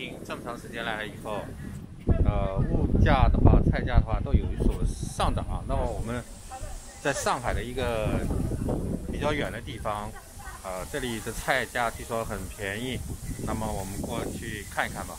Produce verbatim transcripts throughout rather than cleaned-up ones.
情这么长时间来以后，呃，物价的话、菜价的话都有所上涨啊。那么我们在上海的一个比较远的地方，呃，这里的菜价据说很便宜，那么我们过去看一看吧。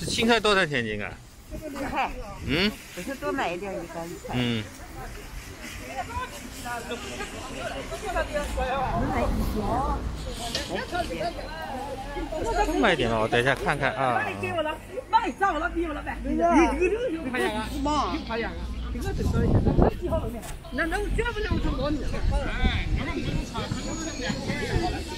这青菜多在天津啊？嗯，我就多买一点鱼干菜。嗯。多买一点哦，等一下看看啊。那那绝不能成功的。哎，那么没有差，可能是两天。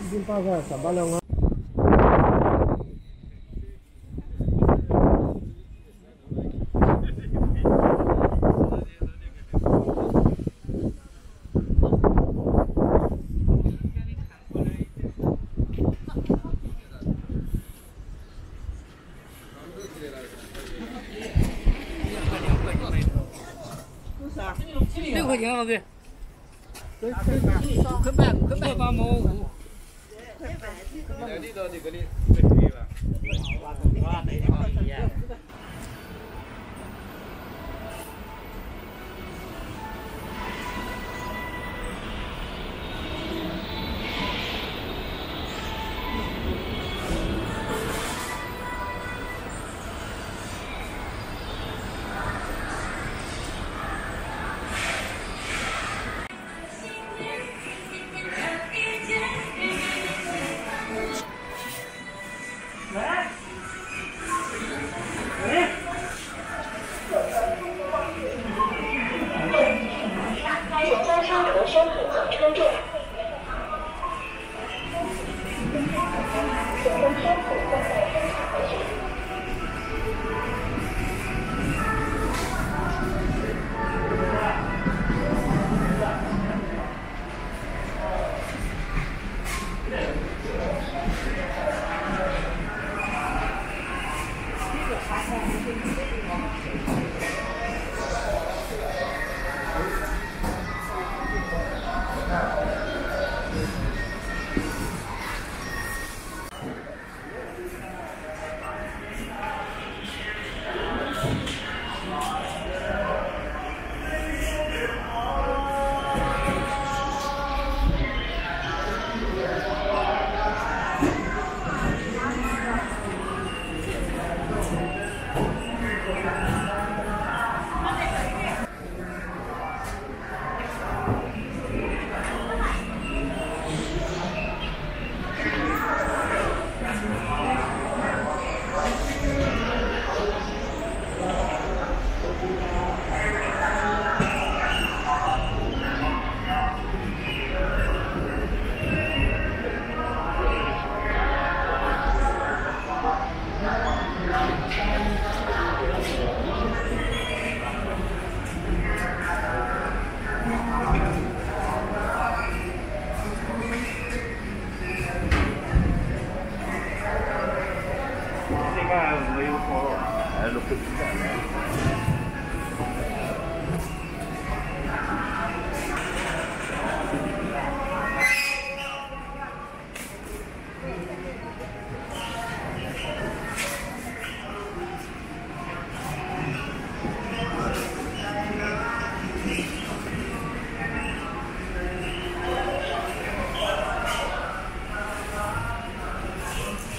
一斤八块，三八两啊。 六块钱老弟，五块半，五块半八毛五。两地到这个的，最便宜了。哇，没得好便宜。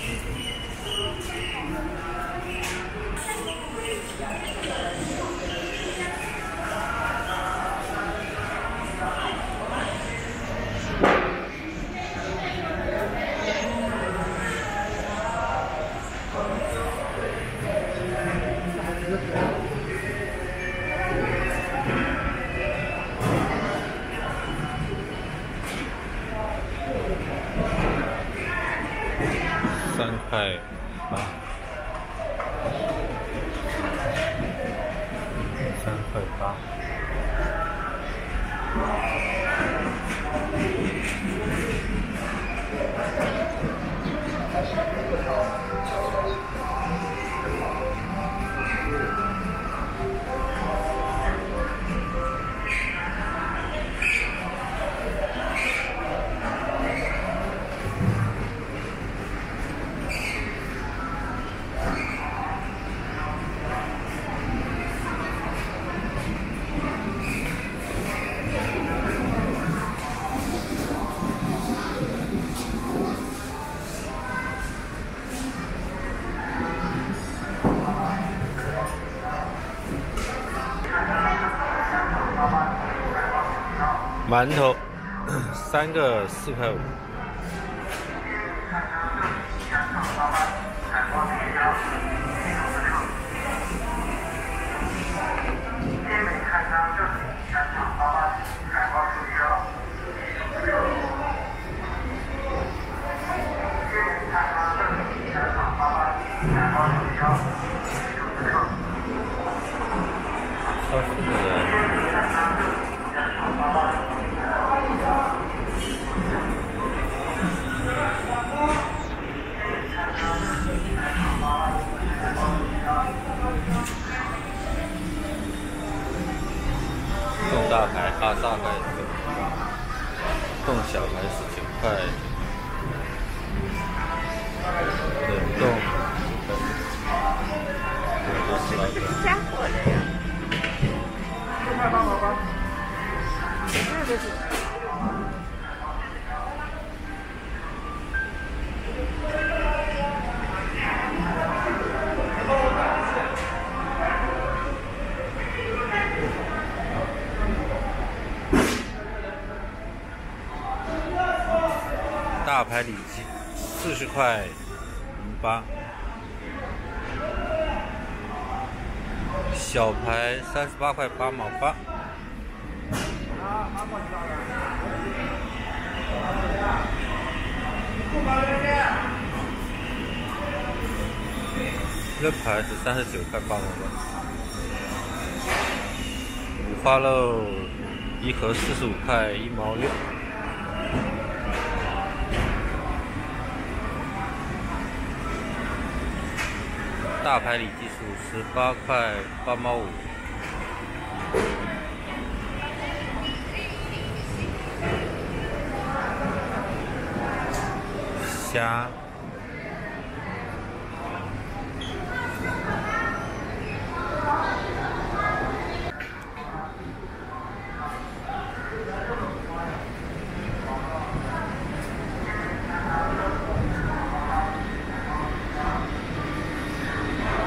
Thank you. 係。三塊八。馒头三个四块五。好复杂。 动大牌八十二块九，动小牌十九块，冷冻二十来块。加货的呀？一块八毛八，那就是。 大牌里脊四十块零八，小牌三十八块八毛八。这牌是三十九块八毛八。五花肉一盒四十五块一毛六。 大牌里脊是十八块八毛五，虾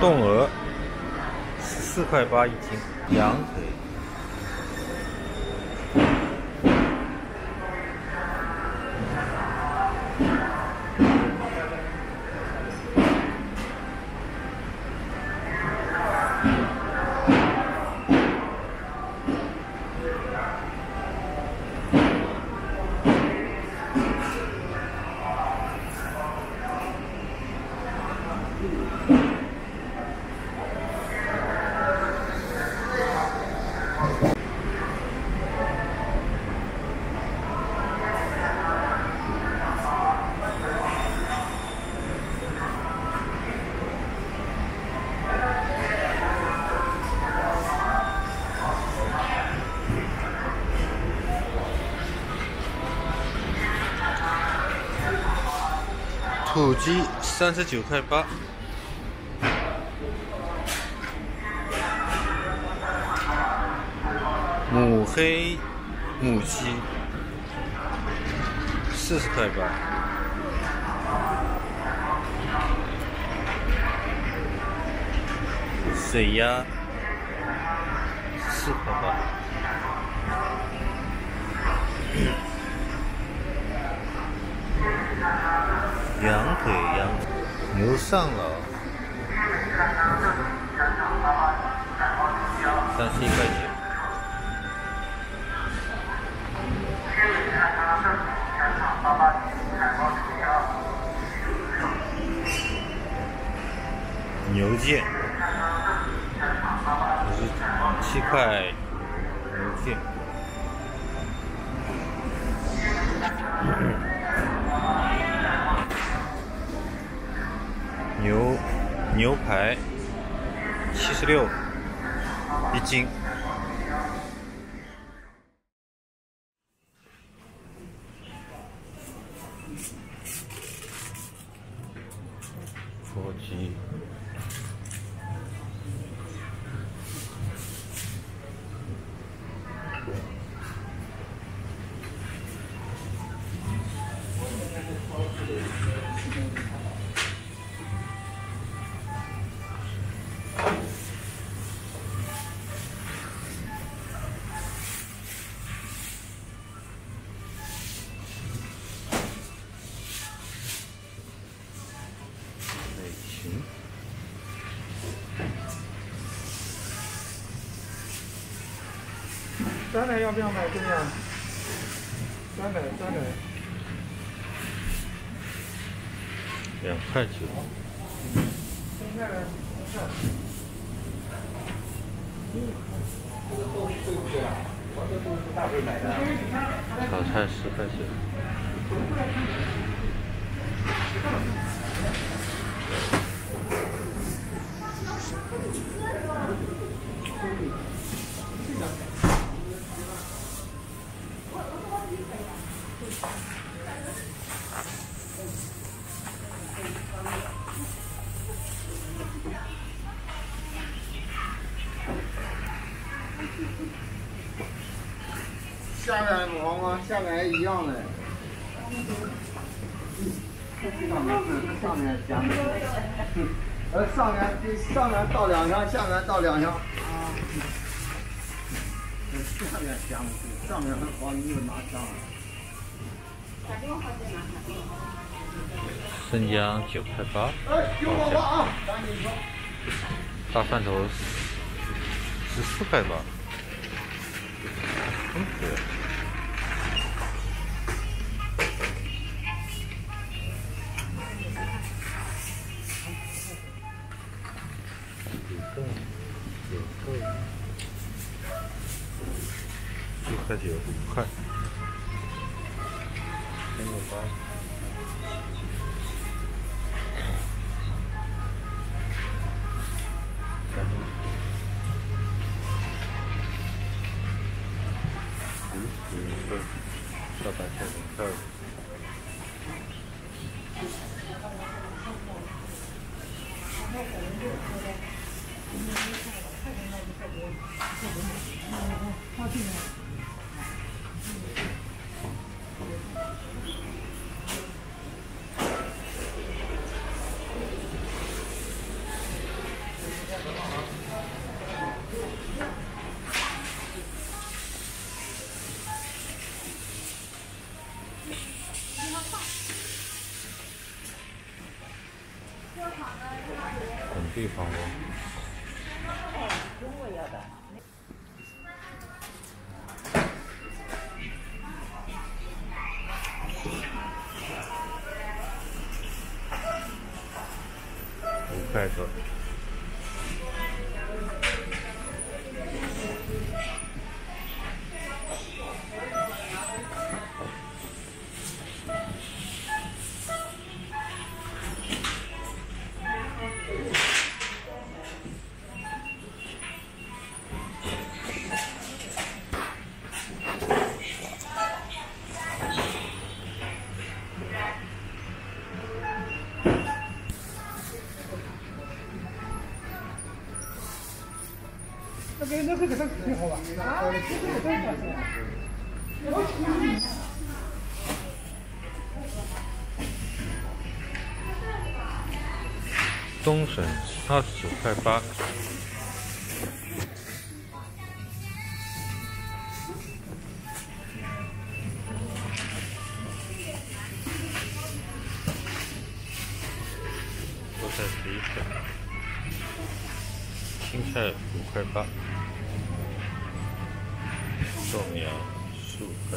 冻鹅十四块八一斤，羊腿土鸡三十九块八。 母黑母鸡四十块八，水鸭四块八，羊腿羊牛上脑三十一块九。牛腱，五十七块牛腱。牛牛排七十六一斤。 火鸡，酸奶要不要买？姑娘，酸奶，酸奶，两块九。现在呢？看，嗯，这个豆是对不对啊？我这豆是大杯买的。炒菜十块钱。嗯 下面不好吗？下面一样的。上面是上面加的，呃，上面比上面倒两箱，下面倒两箱。啊。下面加不去，上面很好，你就拿箱了。 生姜九块八，大蒜头十四块八，很贵。九块九，九块九五块。 三九八，五十零二，到八千零二。地方吗？五块多。给那个给他最好吧。啊，这个我最喜欢吃。我喜欢。冬笋二十九块八。菠菜十一块，青菜五块八。 豆苗十五块。